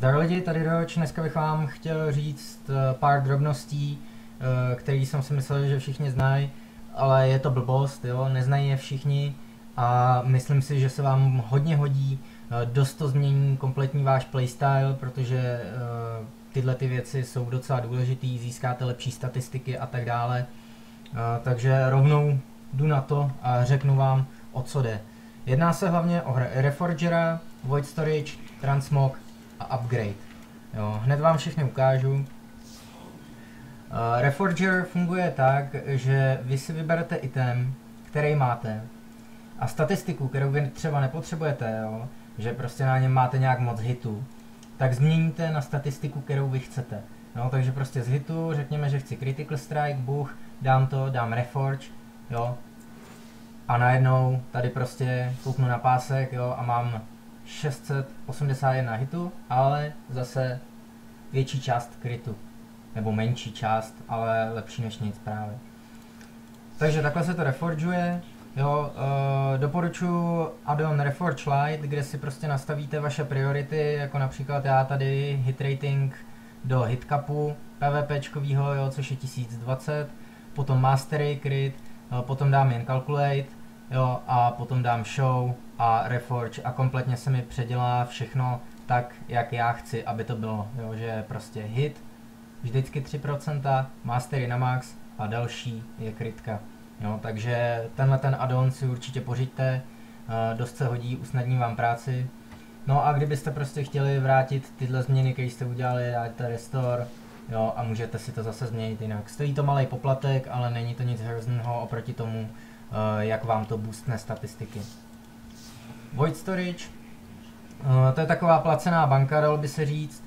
Zdar lidi, tady Droge, dneska bych vám chtěl říct pár drobností, které jsem si myslel, že všichni znají, ale je to blbost, jo? Neznají je všichni a myslím si, že se vám hodně hodí, dost to změní kompletní váš playstyle, protože tyhle ty věci jsou docela důležitý, získáte lepší statistiky a tak dále. Takže rovnou jdu na to a řeknu vám, o co jde. Jedná se hlavně o Reforgera, Void Storage, Transmog a Upgrade. Jo, hned vám všechny ukážu. Reforger funguje tak, že vy si vyberete item, který máte, a statistiku, kterou vy třeba nepotřebujete, jo, že prostě na něm máte nějak moc hitů, tak změníte na statistiku, kterou vy chcete. No, takže prostě z hitu, řekněme, že chci critical strike, buch, dám reforge, jo, a najednou tady prostě kouknu na pásek, jo, a mám 681 hitu, ale zase větší část krytu, nebo menší část, ale lepší než nic právě. Takže takhle se to reforgeuje, jo, doporučuji add-on Reforge Light, kde si prostě nastavíte vaše priority, jako například já tady hit rating do hitcapu PvPčkovýho, jo, což je 1020, potom mastery crit, potom dám jen calculate, jo, a potom dám show a reforge a kompletně se mi předělá všechno tak, jak já chci, aby to bylo, jo, že prostě hit vždycky 3%, mastery na max a další je kritka. Jo, takže tenhle ten add-on si určitě pořiďte, dost se hodí, usnadní vám práci. No a kdybyste prostě chtěli vrátit tyhle změny, které jste udělali, dáte restore, jo, a můžete si to zase změnit jinak. Stojí to malý poplatek, ale není to nic hrozného oproti tomu, jak vám to boostne statistiky. Void Storage, to je taková placená banka, dalo by se říct.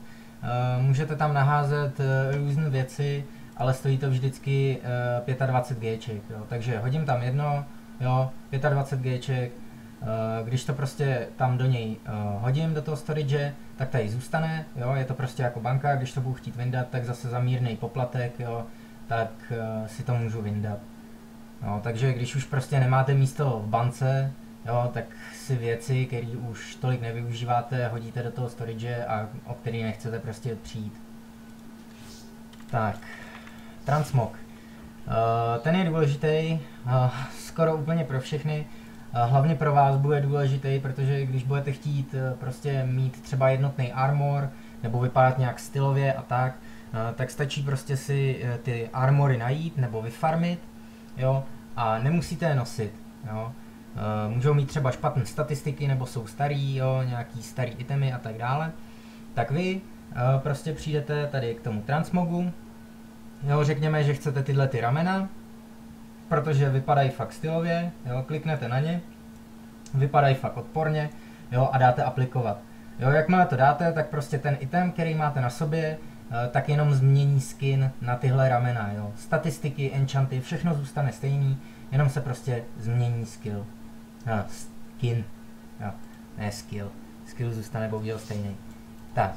Můžete tam naházet různé věci, ale stojí to vždycky 25G, jo. Takže hodím tam jedno, jo, 25G, když to prostě tam do něj hodím, do toho storage, tak tady zůstane, jo, je to prostě jako banka, když to budu chtít vyndat, tak zase za mírný poplatek, jo, tak si to můžu vyndat. No, takže když už prostě nemáte místo v bance, jo, tak si věci, které už tolik nevyužíváte, hodíte do toho storage a o který nechcete prostě přijít. Tak, Transmog. Ten je důležitý skoro úplně pro všechny. Hlavně pro vás bude důležitý, protože když budete chtít prostě mít třeba jednotný armor nebo vypadat nějak stylově a tak, tak stačí prostě si ty armory najít nebo vyfarmit, jo, a nemusíte je nosit, jo. Můžou mít třeba špatné statistiky nebo jsou starý, jo, nějaký starý itemy a tak dále. Tak vy prostě přijdete tady k tomu Transmogu, jo, řekněme, že chcete tyhle ty ramena, protože vypadají fakt stylově, jo, kliknete na ně, vypadají fakt odporně, jo, a dáte aplikovat. Jo, jakmile to dáte, tak prostě ten item, který máte na sobě, tak jenom změní skin na tyhle ramena, jo. Statistiky, enchanty, všechno zůstane stejný, jenom se prostě změní skill. No, skin, jo, ne skill, skill zůstane bohužel stejný. Tak,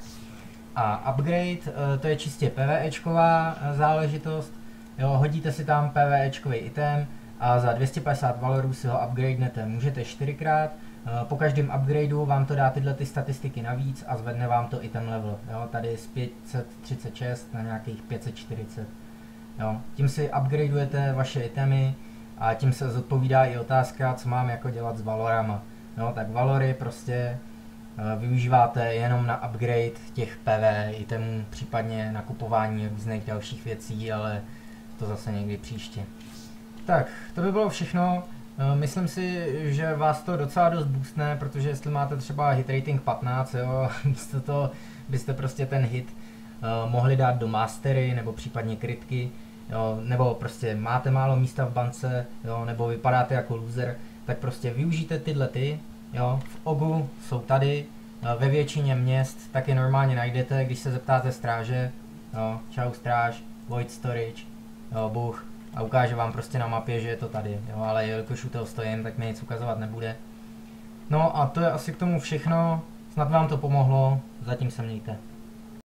a upgrade, to je čistě PvEčková záležitost. Jo, hodíte si tam PvEčkový item a za 250 valorů si ho upgradenete. Můžete 4x, po každém upgradeu vám to dá tyhle ty statistiky navíc a zvedne vám to item level. Jo, tady z 536 na nějakých 540. Jo, tím si upgradeujete vaše itemy a tím se zodpovídá i otázka, co mám jako dělat s valorama. Jo, tak valory prostě využíváte jenom na upgrade těch PvE itemů, případně na kupování různých dalších věcí, ale to zase někdy příště. Tak, to by bylo všechno. Myslím si, že vás to docela dost boostne, protože jestli máte třeba hit rating 15, jo, místo toho byste prostě ten hit mohli dát do mastery, nebo případně kritky, jo, nebo prostě máte málo místa v bance, jo, nebo vypadáte jako loser, tak prostě využijte tyhle ty, jo, v Ogu jsou tady, ve většině měst tak je normálně najdete, když se zeptáte stráže, jo, čau stráž, Void Storage, jo, bůh, a ukáže vám prostě na mapě, že je to tady, jo, ale jelikož u toho stojím, tak mi nic ukazovat nebude. No a to je asi k tomu všechno, snad vám to pomohlo, zatím se mějte.